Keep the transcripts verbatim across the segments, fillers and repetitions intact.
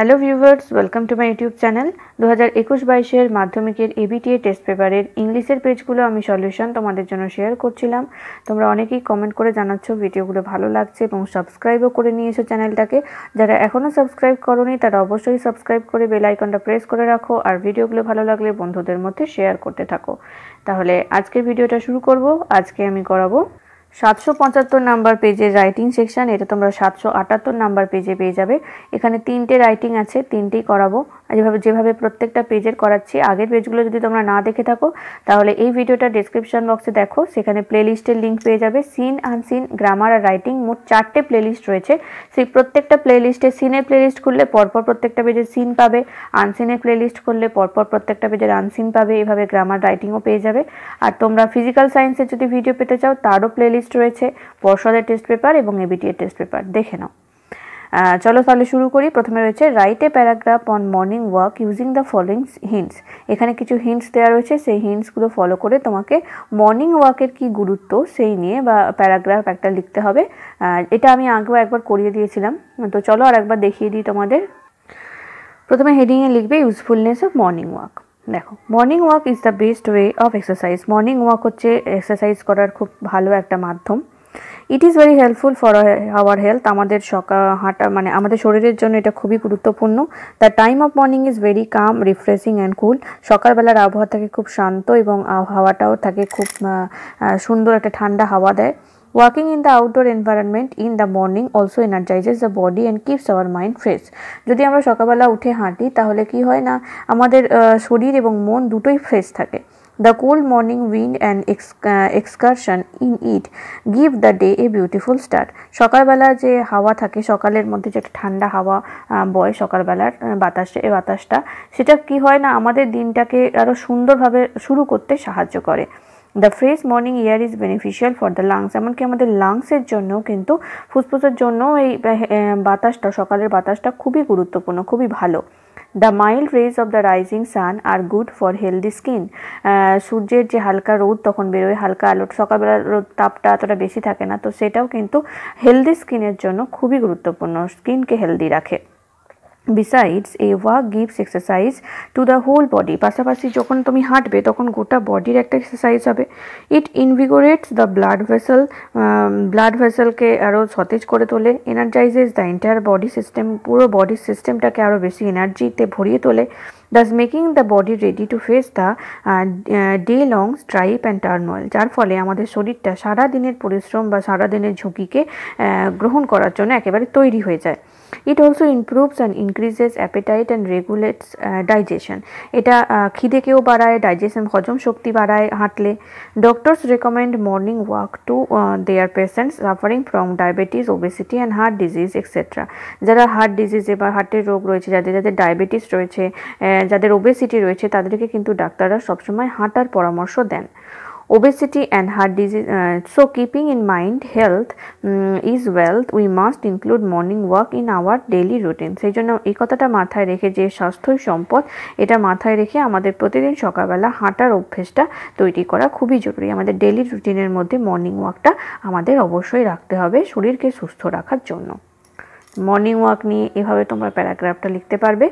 Hello viewers welcome to my YouTube channel दो हज़ार इक्कीस बाईस এর মাধ্যমিকের এবিটিএ টেস্ট পেপারের ইংলিশের পেজগুলো আমি সলিউশন তোমাদের জন্য শেয়ার করছিলাম। তোমরা অনেকেই কমেন্ট করে জানাচ্ছ ভিডিওগুলো ভালো লাগছে এবং সাবস্ক্রাইবও করে নিয়েছো চ্যানেলটাকে। যারা এখনো সাবস্ক্রাইব করোনি তারা অবশ্যই সাবস্ক্রাইব করে বেল আইকনটা প্রেস করে রাখো আর ভিডিওগুলো ভালো লাগলে বন্ধুদের মধ্যে শেয়ার করতে থাকো। তাহলে আজকের ভিডিওটা শুরু করব। আজকে আমি করাবো सातशो पचहत्तर नम्बर पेजे राइटिंग सेक्शन। ये तुम्हारा सातशो अठात्तर नम्बर पेजे पे जाने तीनटे राइटिंग आछे तीनटे कराबो। जेभावे प्रत्येकटा पेजेर कराच्छि आगे पेजगुलो जो तुम्हारा ना देखे थाको ताहले ए भिडियोटा डेस्क्रिप्शन बक्से देखो, सेखाने प्लेलिस्टेर लिंक पेये जाबे। सीन आनसिन ग्रामार और राइटिंग मोट चारटे प्लेलिस्ट रयेछे। सेई प्रत्येकटा प्लेलिस्टे सीनेर प्लेलिस्ट खुलले परपर प्रत्येकटा पेजे सीन पाबे, आनसिनेर प्लेलिस्ट खुलले परपर प्रत्येकटा पेजे आनसिन पाबे। एभावे ग्रामार राइटिंगओ पेये जाबे। आर तोमरा फिजिकल सायेन्सेर जोदि भिडियो पेते चाओ तारो प्लेलिस्ट रयेछे। पर्षदेर टेस्ट पेपार एबं एबिटिएर टेस्ट पेपार देखे नाओ। चलो তাহলে শুরু করি। প্রথমে রয়েছে write a paragraph on morning walk using the following hints. এখানে কিছু হিন্টস দেওয়া রয়েছে, সেই হিন্টসগুলো ফলো করে তোমাকে মর্নিং ওয়াকের কি গুরুত্ব সেই নিয়ে বা প্যারাগ্রাফ একটা লিখতে হবে। এটা আমি আগেও একবার করিয়ে দিয়েছিলাম, তো চলো আর একবার দেখিয়ে দিই তোমাদের। প্রথমে হেডিংয়ে লিখবে ইউজফুলনেস অফ মর্নিং ওয়াক। देखो morning walk is the best way of exercise. Morning walk হচ্ছে এক্সারসাইজ করার খুব ভালো একটা মাধ্যম। It is very helpful for our health. आमादेर सका हाँटा माने आमादेर शरीरेर जोन्नो एटा खुबी गुरुत्वपूर्ण। The time of morning is very calm refreshing and cool. सकाल बेलार आबहावा थाके खूब शांत एबं हावाटाओ थाके खूब सुंदर एकटा ठंडा हावा देय। Walking in the outdoor environment in the morning also energizes the body and keeps our mind fresh। যদি আমরা সকালবেলা উঠে হাঁটি তাহলে কি হয় না আমাদের শরীর এবং মন দুটোই ফ্রেশ থাকে। The cool morning wind and excursion in it give the day a beautiful start। সকালবেলা যে হাওয়া থাকে সকালের মধ্যে যে ঠান্ডা হাওয়া বয় সকালবেলার বাতাসে এই বাতাসটা সেটা কি হয় না আমাদের দিনটাকে আরো সুন্দরভাবে শুরু করতে সাহায্য করে। The fresh morning air is beneficial for the lungs। এমনকি আমাদের লাংসের জন্য কিন্তু ফুসফুসের জন্য এই বাতাসটা সকালের বাতাসটা খুবই গুরুত্বপূর্ণ, খুবই ভালো। The mild rays of the rising sun are good for healthy skin। সূর্যের যে হালকা রোদ তখন বেরোয়, হালকা আলো সকালবেলা রোদ তাপটা এতটা বেশি থাকে না, তো সেটাও কিন্তু হেলদি স্কিনের জন্য খুবই গুরুত্বপূর্ণ, স্কিনকে হেলদি রাখে। Besides, a walk gives exercise to the whole body। পাশাপাশি যখন তুমি হাঁটবে তখন গোটা বডির একটা এক্সারসাইজ হবে। It invigorates the blood vessel। Blood ভেসেলকে আরও সতেজ করে তোলে। Energizes the entire body system। পুরো বডি সিস্টেমটাকে আরও বেশি এনার্জিতে ভরিয়ে তোলে। Thus making the body ready to face the day long strife and turmoil। যার ফলে আমাদের শরীরটা সারা দিনের পরিশ্রম বা সারা দিনের ঝুঁকিকে গ্রহণ করার জন্য একেবারে তৈরি হয়ে যায়। It also improves and increases appetite and regulates uh, digestion। এটা খিদে কেও বাড়ায়, ডাইজেশন হজম শক্তি বাড়ায় হাঁটলে। Doctors recommend morning walk to uh, their patients suffering from diabetes, obesity and heart disease et cetera। যারা হার্ট ডিজিজে বা হার্টের রোগ রয়েছে, যাদের যাদের ডায়াবেটিস রয়েছে, যাদের ওবেসিটি রয়েছে তাদেরকে কিন্তু ডাক্তাররা সবসময় হাঁটার পরামর্শ দেন। Obesity and heart disease uh, so keeping in mind health um, is wealth we must include morning walk in our daily routine। সেই জন্য এই কথাটা মাথায় রেখে যে স্বাস্থ্যই সম্পদ এটা মাথায় রেখে আমাদের প্রতিদিন সকালবেলা হাঁটার অভ্যেসটা তৈরি করা খুবই জরুরি। আমাদের ডেইলি রুটিনের মধ্যে মর্নিং ওয়াকটা আমাদের অবশ্যই রাখতে হবে শরীরকে সুস্থ রাখার জন্য। মর্নিং ওয়াক নিয়ে এভাবে তোমরা প্যারাগ্রাফটা লিখতে পারবে।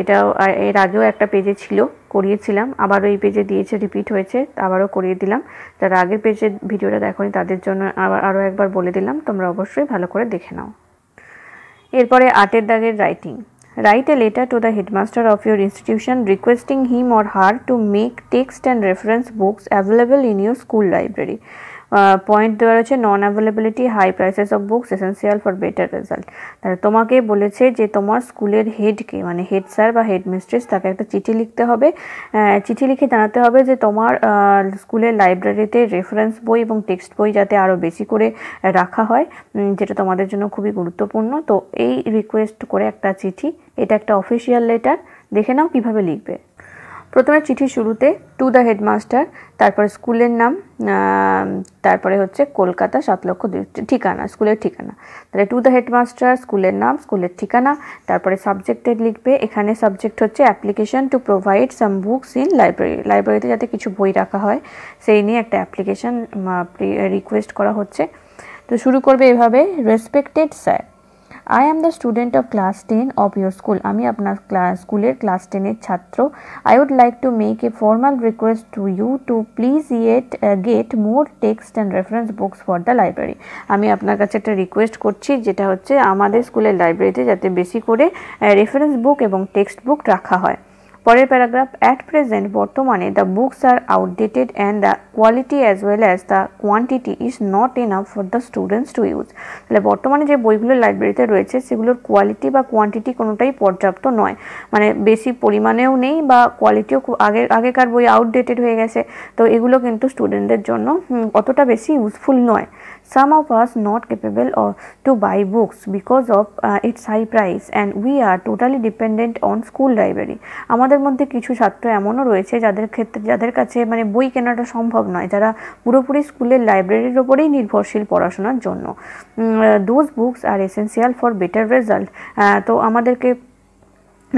এটাও এর আগেও একটা পেজে ছিল করিয়েছিলাম, আবারও এই পেজে দিয়েছে, রিপিট হয়েছে, আবারও করিয়ে দিলাম। যারা আগের পেজে ভিডিওটা দেখোনি তাদের জন্য আবার আরও একবার বলে দিলাম, তোমরা অবশ্যই ভালো করে দেখে নাও। এরপরে আটের দাগের writing. Write a letter to the headmaster of your institution requesting him or her to make text and reference books available in your school library। Point দেওয়া রয়েছে non availability, high prices of books essential for better result. তাহলে তোমাকে বলেছে যে তোমার স্কুলের হেডকে মানে হেড স্যার বা হেড মিস্ট্রেস তাকে একটা চিঠি লিখতে হবে। চিঠি লিখে জানাতে হবে যে তোমার স্কুলের লাইব্রেরিতে রেফারেন্স বই এবং টেক্সট বই যাতে আরও বেশি করে রাখা হয়, যেটা তোমাদের জন্য খুবই গুরুত্বপূর্ণ। তো এই রিকোয়েস্ট করে একটা চিঠি, এটা একটা অফিসিয়াল লেটার। দেখে নাও কীভাবে লিখবে। প্রথমে চিঠি শুরুতে টু দ্য হেডমাস্টার, তারপরে স্কুলের নাম, তারপরে হচ্ছে কলকাতা সাত লক্ষ ঠিকানা, স্কুলের ঠিকানা। তাহলে টু দ্য হেডমাস্টার, স্কুলের নাম, স্কুলের ঠিকানা, তারপরে সাবজেক্টের লিখবে। এখানে সাবজেক্ট হচ্ছে application to provide some books in library. লাইব্রেরিতে যাতে কিছু বই রাখা হয় সেই নিয়ে একটা অ্যাপ্লিকেশন রিকোয়েস্ট করা হচ্ছে। তো শুরু করবে এভাবে। Respected sir, I am the student of class ten of your school. আমি আপনার স্কুলে ক্লাস টেন এর ছাত্র. I would like to make a formal request to you to please yet uh, get more text and reference books for the library. আমি আপনার কাছে একটা request করছি, যেটা হচ্ছে আমাদের স্কুলের লাইব্রেরিতে যাতে বেশি করে রেফারেন্স বুক এবং টেক্সট বুক রাখা হয়. পরের প্যারাগ্রাফ, অ্যাট প্রেজেন্ট বর্তমানে the books are outdated and the quality as well as the quantity is not enough for the students to use. তাহলে বর্তমানে যে বইগুলো লাইব্রেরিতে রয়েছে সেগুলোর কোয়ালিটি বা কোয়ান্টিটি কোনোটাই পর্যাপ্ত নয়, মানে বেশি পরিমাণেও নেই বা কোয়ালিটিও আগে আগেকার বই আউটডেটেড হয়ে গেছে, তো এগুলো কিন্তু স্টুডেন্টদের জন্য অতটা বেশি ইউজফুল নয়. Some of us not capable to buy books because of its high price and we are totally dependent on school library. আমাদের মধ্যে কিছু ছাত্র এমনও রয়েছে যাদের ক্ষেত্রে যাদের কাছে মানে বই কেনাটা সম্ভব নয়, যারা পুরোপুরি স্কুলের লাইব্রেরির ওপরেই নির্ভরশীল পড়াশোনার জন্য. Those books are essential for better result. তো আমাদেরকে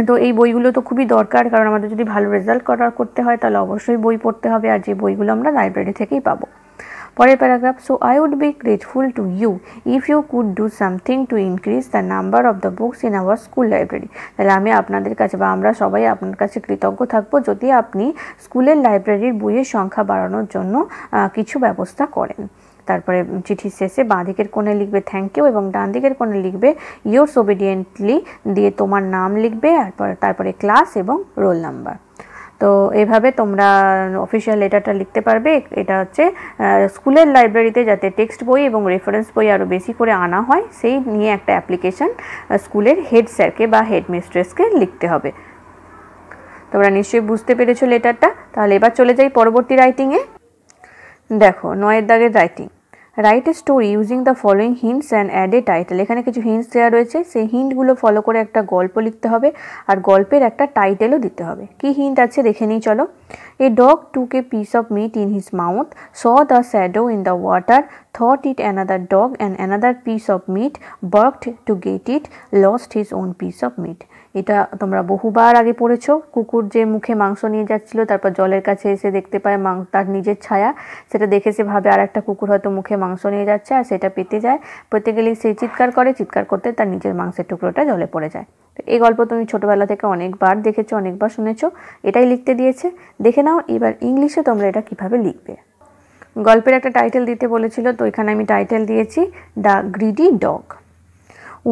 তো এই বইগুলো তো খুবই দরকার, কারণ আমাদের যদি ভালো রেজাল্ট করার করতে হয় তাহলে অবশ্যই বই পড়তে হবে, আর যে বইগুলো আমরা লাইব্রেরি থেকেই পাবো. পরের paragraph, so I would be grateful to you if you could do something to increase the number of the books in our school library. তাহলে আমি আপনাদের কাছে বা আমরা সবাই আপনার কাছে কৃতজ্ঞ থাকবো যদি আপনি স্কুলের লাইব্রেরির বইয়ের সংখ্যা বাড়ানোর জন্য কিছু ব্যবস্থা করেন. তারপরে চিঠির শেষে বাঁ দিকের কোণে লিখবে থ্যাংক ইউ এবং ডান দিকের কোণে লিখবে ইয়োরস ওবিডিয়েন্টলি দিয়ে তোমার নাম লিখবে, তারপর তারপরে ক্লাস এবং রোল নাম্বার. তো এভাবে তোমরা অফিসিয়াল লেটারটা লিখতে পারবে. এটা হচ্ছে স্কুলের লাইব্রেরিতে যাতে টেক্সট বই এবং রেফারেন্স বই আরও বেশি করে আনা হয় সেই নিয়ে একটা অ্যাপ্লিকেশান স্কুলের হেড স্যারকে বা হেড মিস্ট্রেসকে লিখতে হবে. তোমরা নিশ্চয়ই বুঝতে পেরেছো লেটারটা. তাহলে এবার চলে যাই পরবর্তী রাইটিংয়ে. দেখো নয়ের দাগের writing, write a story using the following hints and add a title. এখানে কিছু হিন্টস দেওয়া রয়েছে, সেই হিন্টগুলো ফলো করে একটা গল্প লিখতে হবে আর গল্পের একটা টাইটেলও দিতে হবে. কি হিন্ট আছে দেখে নিই চলো. A dog took a piece of meat in his mouth, saw the shadow in the water, thought it another dog and another piece of meat, barked to get it, lost his own piece of meat. এটা তোমরা বহুবার আগে পড়েছো. কুকুর যে মুখে মাংস নিয়ে যাচ্ছিল, তারপর জলের কাছে এসে দেখতে পায় তার নিজের ছায়া, সেটা দেখে সে ভাবে আর একটা কুকুর হয়তো মুখে মাংস নিয়ে যাচ্ছে, আর সেটা পেতে যায়, পেতে গেলেই সে চিৎকার করে, চিৎকার করতে তার নিজের মাংসের টুকরোটা জলে পড়ে যায়. এই গল্প তুমি ছোটোবেলা থেকে অনেকবার দেখেছো, অনেকবার শুনেছো. এটাই লিখতে দিয়েছে, দেখে নাও এবার ইংলিশে তোমরা এটা কিভাবে লিখবে. গল্পের একটা টাইটেল দিতে বলেছিল, তো এখানে আমি টাইটেল দিয়েছি the greedy dog.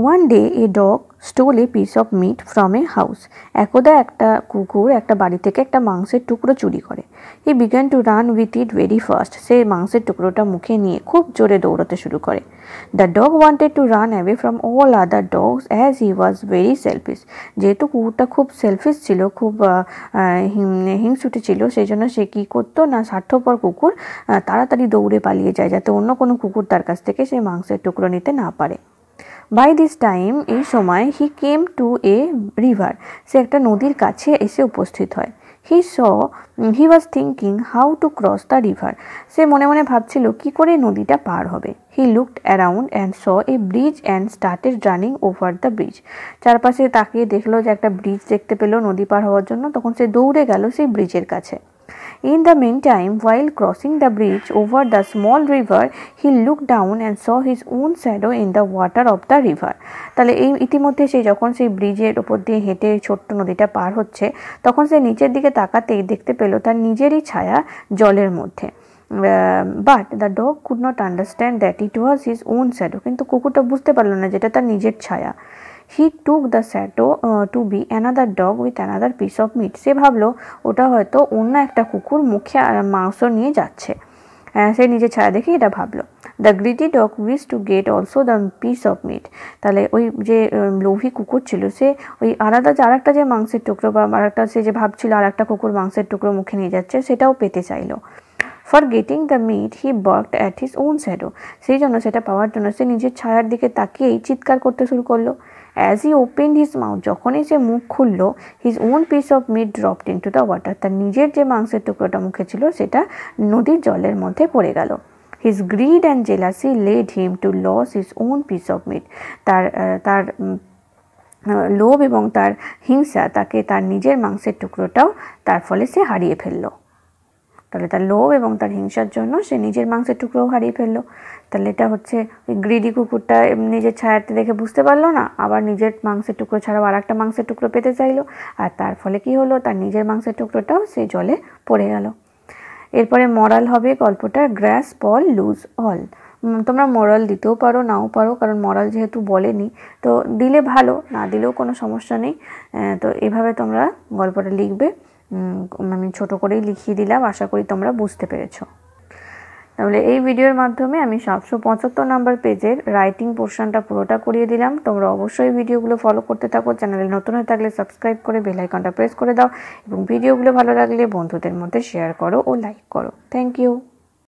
One day a dog stole a piece of meat from a house. একদা একটা কুকুর একটা বাড়ি থেকে একটা মাংসের টুকরো চুরি করে. He began to run with it very fast. সে মাংসের টুকরোটা মুখে নিয়ে খুব জোরে দৌড়াতে শুরু করে. The dog wanted to run away from all other dogs as he was very selfish. যেহেতু কুকুরটা খুব সেলফিশ ছিল, খুব হিংসুটি ছিল, সেই জন্য সে কী করতো না স্বার্থপর কুকুর তাড়াতাড়ি দৌড়ে পালিয়ে যায় যাতে অন্য কোনো কুকুর তার কাছ থেকে সেই মাংসের টুকরো নিতে না পারে. বাই দিস টাইম এই সময় হি কেম টু এ রিভার. সে একটা নদীর কাছে এসে উপস্থিত হয়. He saw he was thinking how to cross the river. সে মনে মনে ভাবছিল কি করে নদীটা পার হবে. He looked around and saw a bridge and started running over the bridge. চারপাশে তাকিয়ে দেখলো যে একটা ব্রিজ দেখতে পেলো নদী পার হওয়ার জন্য, তখন সে দৌড়ে গেল সেই ব্রিজের কাছে. In the meantime, while crossing the bridge over the small river, he looked down and saw his own shadow in the water of the river. তাহলে এই ইতিমধ্যে সে যখন সেই ব্রিজের ওপর দিয়ে হেঁটে ছোট্ট নদীটা পার হচ্ছে, তখন সে নিচের দিকে তাকাতেই দেখতে পেল তার নিজেরই ছায়া জলের মধ্যে. But the dog could not understand that it was his own shadow. কিন্তু কুকুরটা বুঝতে পারলো না যেটা তার নিজের ছায়া. He took the shadow to be another dog with another piece of meat. সে ভাবলো ওটা হয়তো অন্য একটা কুকুর মুখে মাংস নিয়ে যাচ্ছে, সে নিজের ছায়া দেখে এটা ভাবলো. The greedy dog wish to get also the piece of meat. তাহলে ওই যে লোভী কুকুর ছিল সে ওই আলাদা যে আর একটা যে মাংসের টুকরো বা আর একটা সে যে ভাবছিল আর একটা কুকুর মাংসের টুকরো মুখে নিয়ে যাচ্ছে সেটাও পেতে চাইলো. For getting the meat he barked at his own shadow. সেই জন্য সেটা পাওয়ার জন্য সে নিজের ছায়ার দিকে তাকিয়েই চিৎকার করতে শুরু করলো. As he opened his mouth, যখনই সে মুখ খুললো, his own piece of meat dropped into the water. তার নিজের যে মাংসের টুকরোটা মুখে ছিল সেটা নদীর জলের মধ্যে পড়ে গেল. His greed and jealousy led him to lose his own piece of meat. তার তার লোভ এবং তার হিংসা তাকে তার নিজের মাংসের টুকরোটাও তার ফলে সে হারিয়ে ফেললো. তাহলে তার লোভ এবং তার হিংসার জন্য সে নিজের মাংসের টুকরো হারিয়ে ফেলল। তাহলে এটা হচ্ছে গ্রিডি কুকুরটা নিজের ছায়াতে দেখে বুঝতে পারলো না, আবার নিজের মাংসের টুকরো ছাড়াও আরেকটা মাংসের টুকরো পেতে চাইলো, আর তার ফলে কি হলো, তার নিজের মাংসের টুকরোটাও সে জলে পড়ে গেল। এরপরে মরাল হবে গল্পটা গ্র্যাস পল লুজ অল। তোমরা মরাল দিতেও পারো নাও পারো, কারণ মরাল যেহেতু বলেনি তো দিলে ভালো, না দিলেও কোনো সমস্যা নেই। তো এভাবে তোমরা গল্পটা লিখবে, আমি ছোট করেই লিখিয়ে দিলাম, আশা করি তোমরা বুঝতে পেরেছো। তাহলে এই ভিডিওর মাধ্যমে আমি সাতশো পঁচাত্তর নাম্বার পেজের রাইটিং পোর্শনটা পুরোটা করিয়ে দিলাম। তোমরা অবশ্যই ভিডিওগুলো ফলো করতে থাকো, চ্যানেলে নতুন হয়ে থাকলে সাবস্ক্রাইব করে বেল আইকনটা প্রেস করে দাও এবং ভিডিওগুলো ভালো লাগলে বন্ধুদের মধ্যে শেয়ার করো ও লাইক করো। Thank you.